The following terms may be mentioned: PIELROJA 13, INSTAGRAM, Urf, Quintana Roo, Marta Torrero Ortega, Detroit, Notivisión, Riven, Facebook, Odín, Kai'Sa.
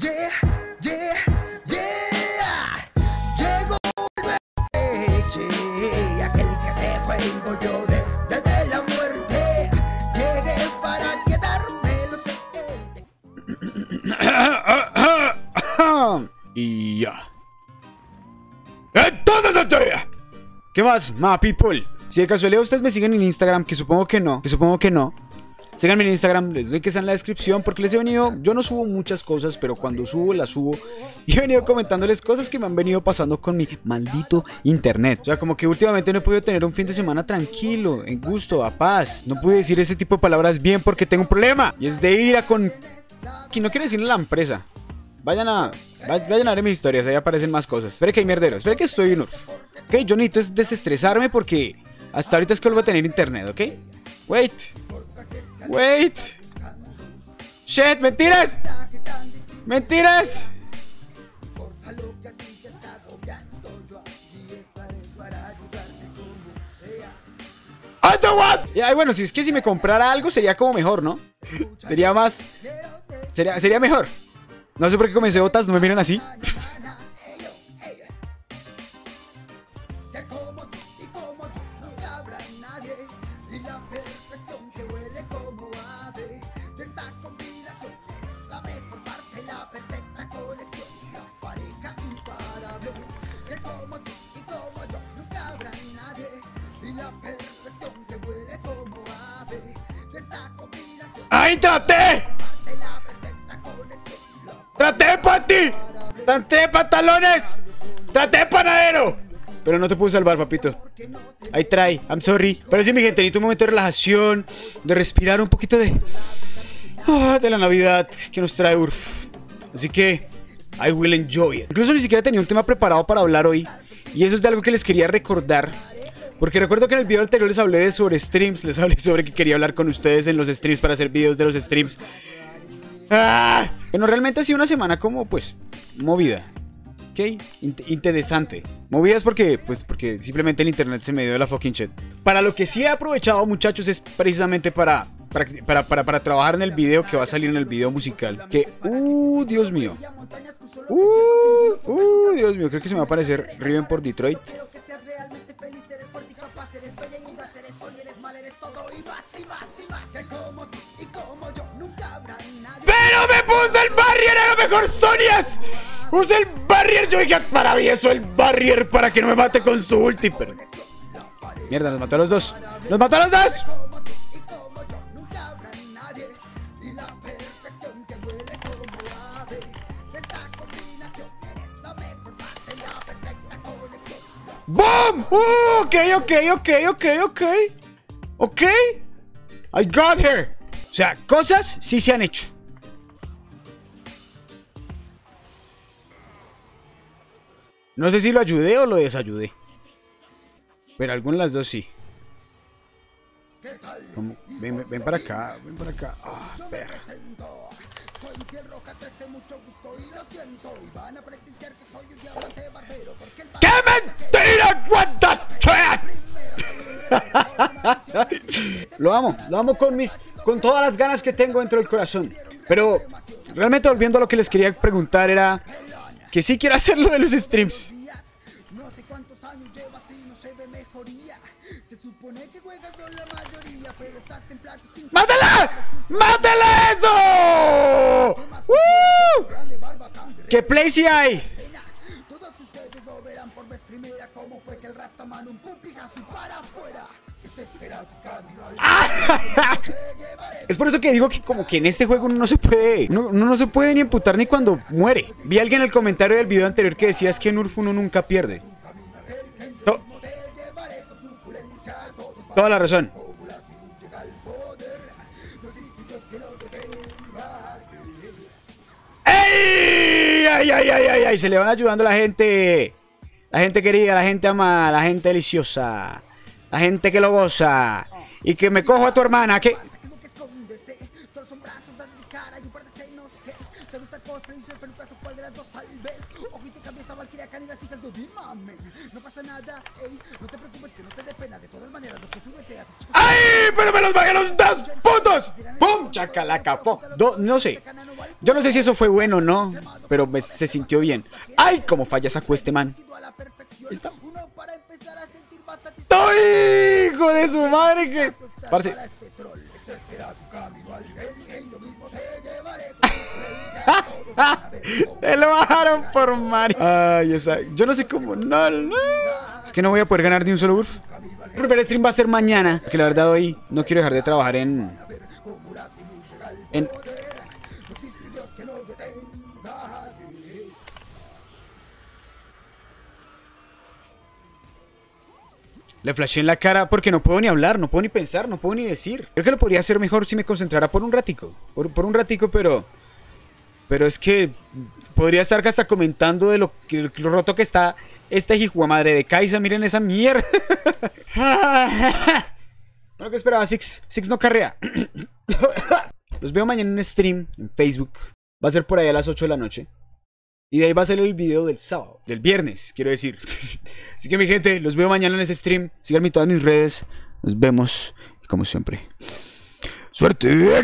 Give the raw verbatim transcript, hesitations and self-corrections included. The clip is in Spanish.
Yeah, yeah, yeah. Llegó el bebé, aquel que se fue y volvió desde de, de la muerte. Llegué para quedarme, lo sé que... Y ya. Entonces, ¿qué más, ma people? Si de casualidad ustedes me siguen en Instagram, que supongo que no, que supongo que no. Síganme en Instagram, les doy que está en la descripción, porque les he venido, yo no subo muchas cosas, pero cuando subo, las subo, y he venido comentándoles cosas que me han venido pasando con mi maldito internet. O sea, como que últimamente no he podido tener un fin de semana tranquilo, en gusto, a paz. No pude decir ese tipo de palabras bien porque tengo un problema, y es de ira con... que no quiere decir la empresa. Vayan a... vayan a ver mis historias, ahí aparecen más cosas. Espera que hay mierdero, espera que estoy en Urf. Ok, yo necesito es desestresarme porque hasta ahorita es que vuelvo a tener internet, ¿ok? Wait... Wait. Shit, mentiras. Mentiras. I don't want. Ya, bueno, si es que si me comprara algo sería como mejor, ¿no? Sería más. Sería, sería mejor. No sé por qué comencé botas, no me miran así. ¡Ay, traté! ¡Traté de pati! ¡Traté de pantalones! ¡Traté de panadero! Pero no te pude salvar, papito. Ahí trae, I'm sorry. Pero sí, mi gente, necesito un momento de relajación, de respirar un poquito de... Oh, de la Navidad que nos trae Urf. Así que... I will enjoy it. Incluso ni siquiera tenía un tema preparado para hablar hoy. Y eso es de algo que les quería recordar. Porque recuerdo que en el video anterior les hablé de sobre streams. Les hablé sobre que quería hablar con ustedes en los streams para hacer videos de los streams. ¡Ah! Bueno, realmente ha sido una semana como, pues, movida. ¿Ok? Int interesante. Movida es porque, pues, porque simplemente el internet se me dio de la fucking shit. Para lo que sí he aprovechado, muchachos, es precisamente para... Para, para, para, para trabajar en el video que va a salir en el video musical. Que, uh, Dios mío. Uh, uh, Dios mío. Creo que se me va a aparecer Riven por Detroit. ¡Pero me puso el barrier! ¡A lo mejor Sonias! ¡Usa el barrier! Yo dije, maravilloso el barrier para que no me mate con su ulti. Pero... mierda, nos mató a los dos. ¡Nos mató a los dos! ¡Boom! Uh, ok, ok, ok, ok, ok. Ok. I got her. O sea, cosas sí se han hecho. No sé si lo ayudé o lo desayudé. Pero algunas de las dos sí. ¿Cómo? Ven, ven para acá, ven para acá. Ah, oh, perra. Soy piel roja, te hace mucho gusto y lo siento. Y van a presenciar que soy un diamante barbero. ¡Qué mentira, what the shit! Lo amo, lo amo con mis, con todas las ganas que tengo dentro del corazón. Pero realmente volviendo a lo que les quería preguntar era que sí quiero hacer lo de los streams. No sé cuántos años llevas y no se ve mejoría. Se supone que juegas con la mayoría, pero estás en plan... ¡Mátala! ¡Mátala eso! ¡Uh! ¡Qué play si hay! Todos ustedes lo verán por vez primera cómo fue que el Rastaman un pupijazo para afuera. Este será tu camino al... Es por eso que digo que como que en este juego uno no se puede, uno, uno no se puede ni emputar ni cuando muere. Vi a alguien en el comentario del video anterior que decía es que en Urf uno nunca pierde. To Toda la razón. Ay, ay, ay, ay, ay, se le van ayudando a la gente. La gente querida, la gente amada, la gente deliciosa, la gente que lo goza. Y que me cojo a tu hermana, que... Prince, pero peso cual de las dos tal vez. Ojito, cabeza, valquiria, canidas, hijas de Odín, mame. No pasa nada, ey, no te preocupes que no te dé pena. De todas maneras, lo que tú deseas. ¡Ay! ¡Pero me los bajé los dos puntos! ¡Pum! Chacalaca, pum. No sé. Yo no sé si eso fue bueno o no, pero me, se sintió bien. ¡Ay! Como falla sacó este man. ¿Está? ¡Ay, hijo de su madre! Que... Parce. Se lo bajaron por Mario. Ay, esa. Yo no sé cómo. No, no. Es que no voy a poder ganar ni un solo Urf. El primer stream va a ser mañana. Porque la verdad, hoy no quiero dejar de trabajar en. En. Le flashé en la cara porque no puedo ni hablar, no puedo ni pensar, no puedo ni decir. Creo que lo podría hacer mejor si me concentrara por un ratico. Por, por un ratico, pero... Pero es que... Podría estar hasta comentando de lo, que, lo roto que está esta hijuamadre de Kai'Sa. Miren esa mierda. Bueno, ¿qué esperaba? Six. Six no carrea. Los veo mañana en un stream en Facebook. Va a ser por ahí a las ocho de la noche. Y de ahí va a salir el video del sábado, del viernes, quiero decir. Así que mi gente, los veo mañana en ese stream. Síganme en todas mis redes. Nos vemos. Y como siempre. ¡Suerte!